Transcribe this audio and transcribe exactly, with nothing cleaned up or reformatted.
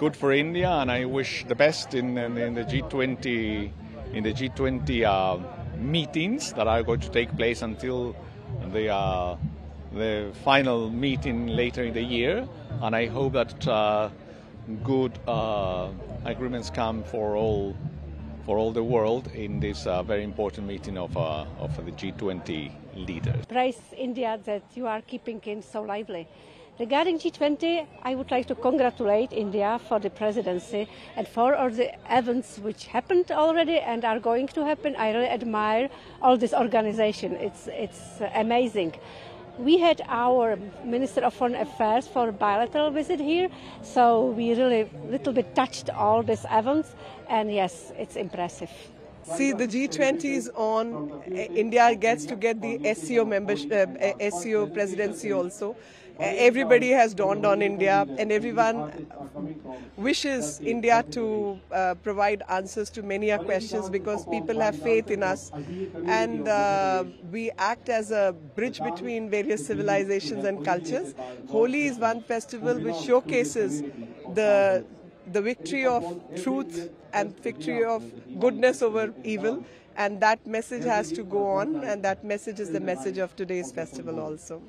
good for India, and I wish the best in, in, in the G twenty in the G twenty uh, meetings that are going to take place until the uh, the final meeting later in the year. And I hope that uh, good uh, agreements come for all for all the world in this uh, very important meeting of uh, of the G twenty leaders. Praise India that you are keeping it so lively. Regarding G twenty, I would like to congratulate India for the presidency and for all the events which happened already and are going to happen. I really admire all this organization. It's, it's amazing. We had our Minister of Foreign Affairs for a bilateral visit here, so we really a little bit touched all these events, and yes, it's impressive. See, the G twenty is on. India gets to get the S C O membership, uh, S C O presidency also. Everybody has dawned on India, and everyone wishes India to uh, provide answers to many questions, because people have faith in us, and uh, we act as a bridge between various civilizations and cultures. Holi is one festival which showcases the the victory of truth and victory of goodness over evil, and that message has to go on, and that message is the message of today's festival also.